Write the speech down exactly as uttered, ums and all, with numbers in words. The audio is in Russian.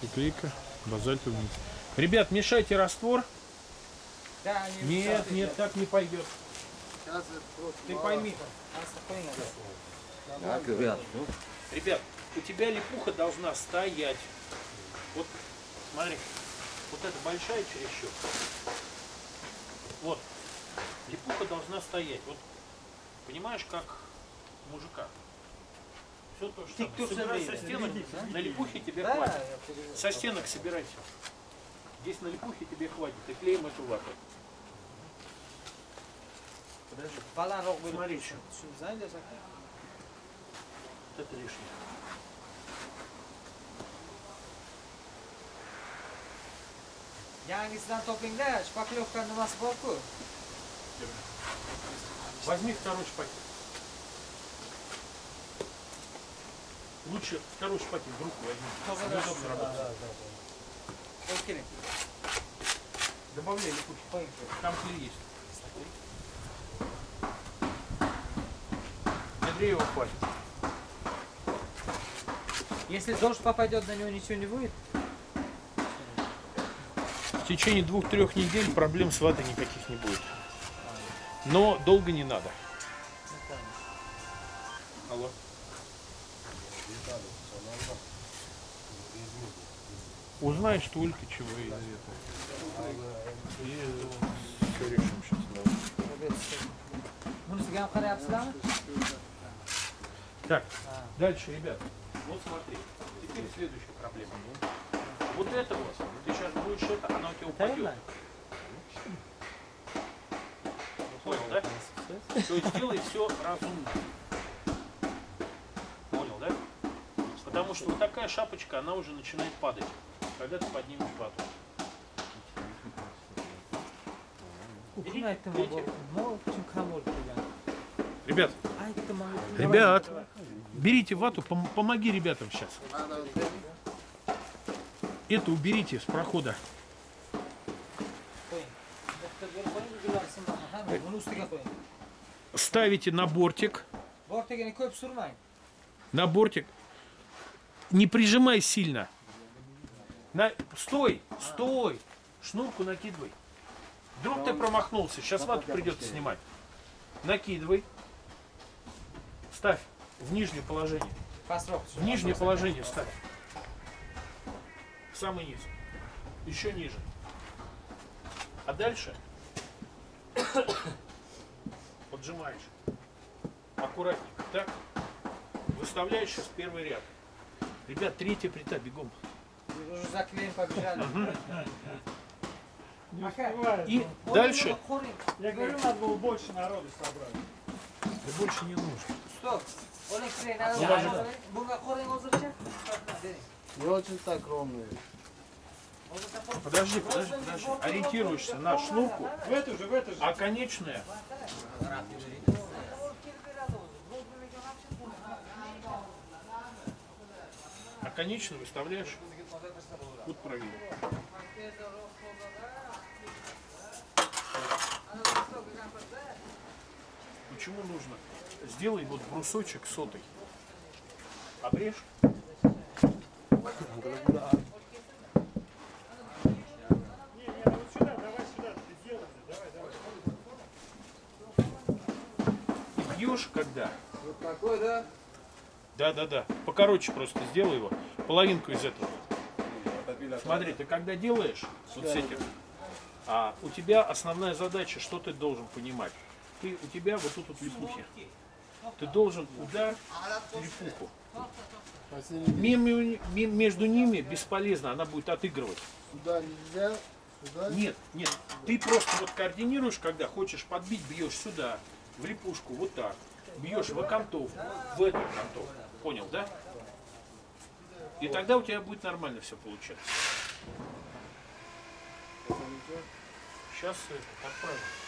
Куклейка, базальтовый. Ребят, мешайте раствор. Да, не нет, мешайте, нет, так не пойдет. Ты пойми. Так, ребят, ну. Ребят, у тебя липуха должна стоять. Вот, смотри, вот эта большая чересчур. Вот, липуха должна стоять. Вот, понимаешь, как мужика. Все то, что ты собираешь со стенок, на липухе тебе да, хватит. Со стенок собирайся. Здесь на липухе тебе хватит, и клеим эту лапу. Подожди, пола рог будет. Смотри, что. Вот это лишнее. Янгистан топинга, шпаклевка на масболку. Возьми второй шпатель. Лучше второй шпатель в руку возьми. Да, да, да, да, да. Окей. Добавляй липухи. Там клей есть. Ядри его хватит. Если дождь попадет, на него ничего не будет? В течение двух-трех недель проблем с ватой никаких не будет. Но долго не надо. Алло. Узнаешь только чего и это. Все решим сейчас. Так, дальше, ребят. Вот смотри, теперь следующая проблема. Вот это вот, ты сейчас будешь это, она у тебя упадет. Понял, да? То есть делай все разумно. Понял, да? Потому что вот такая шапочка, она уже начинает падать, когда ты поднимешь вату. Ребят, ребят, берите вату, пом помоги ребятам сейчас. Это уберите с прохода. Ставите на бортик. На бортик. Не прижимай сильно. На... Стой, стой. Шнурку накидывай. Вдруг ты промахнулся, сейчас вату придется снимать. Накидывай. Ставь в нижнее положение. В нижнее положение ставь. В самый низ. Еще ниже. А дальше поджимаешь. Аккуратненько. Так. Выставляешь сейчас первый ряд. Ребят, третья плита, бегом. Уже заклеим, побежали. И дальше. Я говорю, надо было больше народу собрать. Да больше не нужно. Стоп. Не очень-то огромные. Подожди, подожди, подожди. Ориентируешься на шнурку. В эту же, в эту же. А конечная. А конечную выставляешь вот правее. Почему нужно? Сделай вот брусочек сотый. Обрежь. И бьешь когда? Вот такой, да? Да, да, да. Покороче просто сделай его. Половинку из этого. Смотри, ты когда делаешь вот с этим, а у тебя основная задача, что ты должен понимать. Ты, у тебя вот тут вот липухи. Ты должен удар липуху. Между ними бесполезно, она будет отыгрывать. Сюда нельзя, сюда. Нет, нет. Ты просто вот координируешь, когда хочешь подбить, бьешь сюда, в липушку, вот так. Бьешь в окантовку, в эту окантовку. Понял, да? И тогда у тебя будет нормально все получаться. Сейчас отправим.